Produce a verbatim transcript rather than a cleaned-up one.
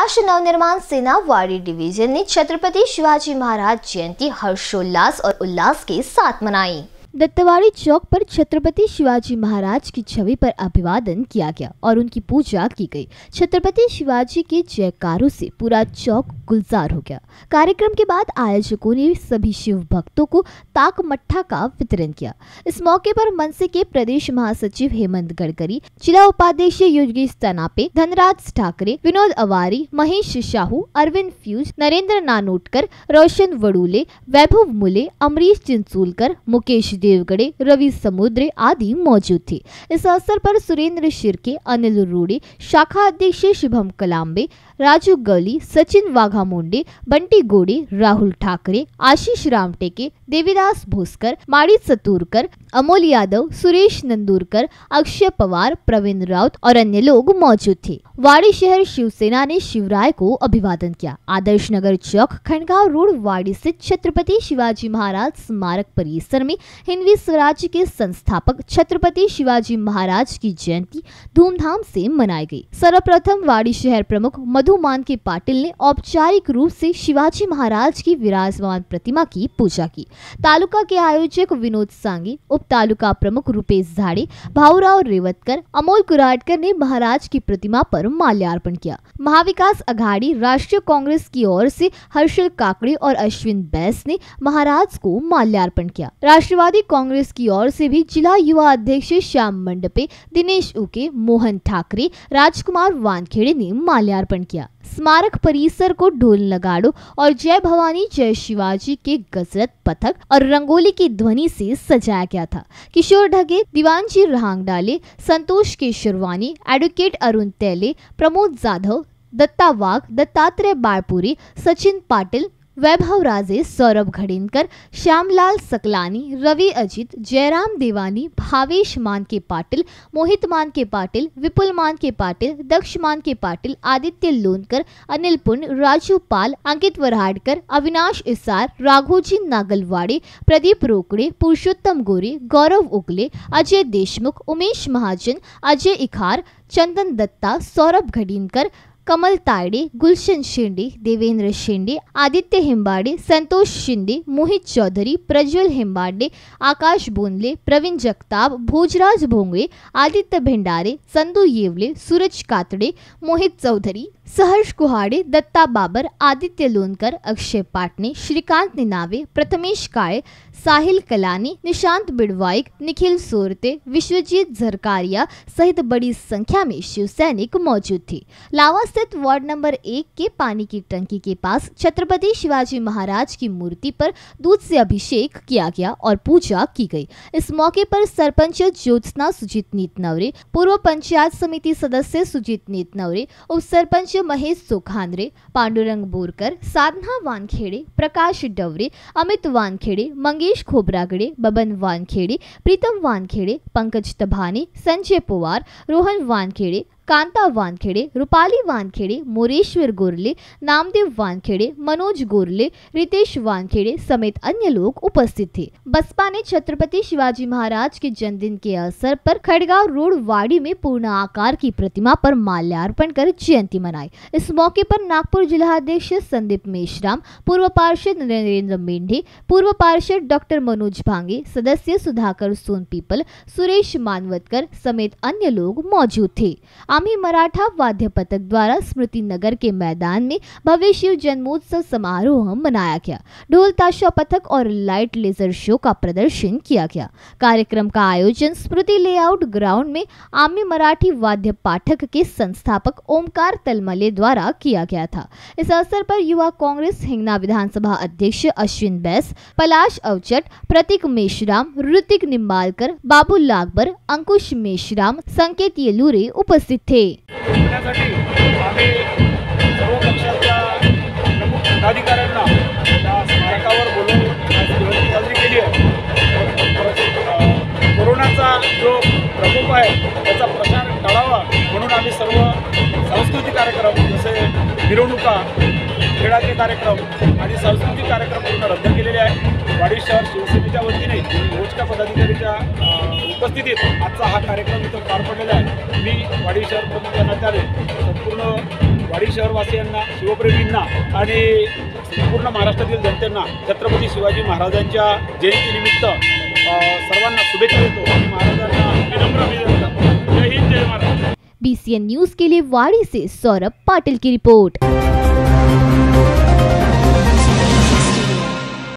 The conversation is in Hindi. राष्ट्र नवनिर्माण सेना वाड़ी डिवीजन ने छत्रपति शिवाजी महाराज जयंती हर्षोल्लास और उल्लास के साथ मनाई। दत्तवाड़ी चौक पर छत्रपति शिवाजी महाराज की छवि पर अभिवादन किया गया और उनकी पूजा की गई। छत्रपति शिवाजी के जयकारों से पूरा चौक गुलजार हो गया। कार्यक्रम के बाद आयोजकों ने सभी शिव भक्तों को ताक मट्ठा का वितरण किया। इस मौके पर मनसे के प्रदेश महासचिव हेमंत गडकरी, जिला उपाध्यक्ष योगेश तनापे, धनराज ठाकरे, विनोद अवारी, महेश शाहू, अरविंद फ्यूज, नरेंद्र नानोटकर, रोशन वड़ूले, वैभव मुले, अमरीश चिंसूलकर, मुकेश देवगढ़, रवि समुद्रे आदि मौजूद थे। इस अवसर पर सुरेंद्र शिरके, अनिल रूडे, शाखा अध्यक्ष शुभम कलाम्बे, राजू गौली, सचिन वाघा मुंडे, बंटी गोडे, राहुल ठाकरे, आशीष राम टेके, देवीदास भोस्कर, माणी सतुरकर, अमोल यादव, सुरेश नंदुरकर, अक्षय पवार, प्रवीण राउत और अन्य लोग मौजूद थे। वाड़ी शहर शिवसेना ने शिवराय को अभिवादन किया। आदर्श नगर चौक खंडगांव रोड वाड़ी स्थित छत्रपति शिवाजी महाराज स्मारक परिसर में हिंदवी स्वराज्य के संस्थापक छत्रपति शिवाजी महाराज की जयंती धूमधाम से मनाई गई। सर्वप्रथम वाड़ी शहर प्रमुख मोहन के पाटिल ने औपचारिक रूप से शिवाजी महाराज की विराजमान प्रतिमा की पूजा की। तालुका के आयोजक विनोद सांगे, उप तालुका प्रमुख रुपेश झाड़े, भाऊराव रेवतकर, अमोल कुराटकर ने महाराज की प्रतिमा पर माल्यार्पण किया। महाविकास अघाड़ी राष्ट्रीय कांग्रेस की ओर से हर्षल काकड़े और अश्विन बैस ने महाराज को माल्यार्पण किया। राष्ट्रवादी कांग्रेस की ओर से भी जिला युवा अध्यक्ष श्याम मंडपे, दिनेश उके, मोहन ठाकरे, राजकुमार वानखेड़े ने माल्यार्पण किया। स्मारक परिसर को ढोल नगाड़ों और जय भवानी जय शिवाजी के गजरत, पथक और रंगोली की ध्वनि से सजाया गया था। किशोर ढगे, दीवानजी रहांगडाले, संतोष के शेरवानी, एडवोकेट अरुण तेले, प्रमोद जाधव, दत्ता वाघ, दत्तात्रेय बारपुरी, सचिन पाटिल, वैभव राजे, सौरभ घडीनकर, श्यामलाल सकलानी, रवि अजित, जयराम देवानी, भावेश मान के पाटिल, मोहित मान के पाटिल, विपुल मान के पाटिल, दक्ष मान के पाटिल, आदित्य लोनकर, अनिल पुन, राजू पाल, अंकित वराडकर, अविनाश इसार, राघोजी नागलवाड़े, प्रदीप रोकड़े, पुरुषोत्तम गोरे, गौरव उगले, अजय देशमुख, उमेश महाजन, अजय इखार, चंदन दत्ता, सौरभ घडीनकर, कमल तायडे, गुलशन शिंदे, देवेंद्र शिंदे, आदित्य हिम्बाड़े, संतोष शिंदे, मोहित चौधरी, प्रज्वल हिम्बाड़े, आकाश बोंदले, प्रवीण जगताप, भोजराज भोंगड़े, आदित्य भंडारे, संधू येवले, सूरज कातड़े, मोहित चौधरी, सहर्ष कुहाड़े, दत्ता बाबर, आदित्य लोनकर, अक्षय पाटने, श्रीकांत निनावे, प्रथमेश काये, साहिल कलानी, निशांत बिड़वाइक, निखिल सोरते, विश्वजीत झरकारिया सहित बड़ी संख्या में शिव सैनिक मौजूद थे। लावा स्थित वार्ड नंबर एक के पानी की टंकी के पास छत्रपति शिवाजी महाराज की मूर्ति पर दूध से अभिषेक किया गया और पूजा की गई। इस मौके पर सरपंच ज्योत्सना सुजीत नीतनवरे, पूर्व पंचायत समिति सदस्य सुजीत नीतनवरे, उप सरपंच महेश सोखांद्रे, पांडुरंग बोरकर, साधना वानखेड़े, प्रकाश डवरे, अमित वानखेड़े, मंगेश खोबरागड़े, बबन वानखेड़े, प्रीतम वानखेड़े, पंकज तभाने, संजय पवार, रोहन वानखेड़े, कांता वानखेड़े, रूपाली वानखेड़े, मोरेश्वर गोरले, नामदेव वानखेड़े, मनोज गोरले, रितेश वानखेड़े समेत अन्य लोग उपस्थित थे। बसपा ने छत्रपति शिवाजी महाराज के जन्मदिन के अवसर पर खड़गांव रोड वाड़ी में पूर्ण आकार की प्रतिमा पर माल्यार्पण कर जयंती मनाई। इस मौके पर नागपुर जिलाध्यक्ष संदीप मेश्राम, पूर्व पार्षद नरेंद्र मेंढे, पूर्व पार्षद डॉक्टर मनोज भांगे, सदस्य सुधाकर सोनपीपल, सुरेश मानवतकर समेत अन्य लोग मौजूद थे। आम्ही मराठा वाद्य पथक द्वारा स्मृति नगर के मैदान में भव्य शिव जन्मोत्सव समारोह मनाया गया। ढोल, ताशा, पथक और लाइट लेजर शो का प्रदर्शन किया गया। कार्यक्रम का आयोजन स्मृति लेआउट ग्राउंड में आम्ही मराठी वाद्य पाठक के संस्थापक ओमकार तलमले द्वारा किया गया था। इस अवसर पर युवा कांग्रेस हिंगना विधानसभा अध्यक्ष अश्विन बैस, पलाश अवचट, प्रतीक मेश्राम, ऋतिक निम्बालकर, बाबू लागबर, अंकुश मेश्राम, संकेत येलूरे उपस्थित थे। सर्व पक्षाच्या प्रमुख पदाधिकाऱ्यांना या स्मारकावर बोलून साजरी केली आहे। कोरोनाचा जो प्रकोप आहे त्याचा प्रसार टाळावा म्हणून आम्ही सर्व सांस्कृतिक कार्यक्रम जसे मिरवणुका क्रीडाचे कार्यक्रम आणि सांस्कृतिक कार्यक्रम पूर्ण रद्द केलेले आहेत। वाडी शहर शिवसेनेच्या वतीने मोजक्या पदाधिकाऱ्यांच्या उपस्थितीत आजचा हा कार्यक्रम इथं पार पडलेला आहे। मी वाडी शहर प्रमुख या नात्याने संपूर्ण वाडी शहरवासियांना, शिवप्रेमींना आणि संपूर्ण महाराष्ट्रातील जनतेला छत्रपती शिवाजी महाराजांच्या जयंतीनिमित्त सर्वांना शुभेच्छा देतो आणि महाराजांना विनम्र अभिनंदन। जय हिंद, जय Maharashtra. B C N news के लिए वाड़ी से सौरभ पाटिल की रिपोर्ट।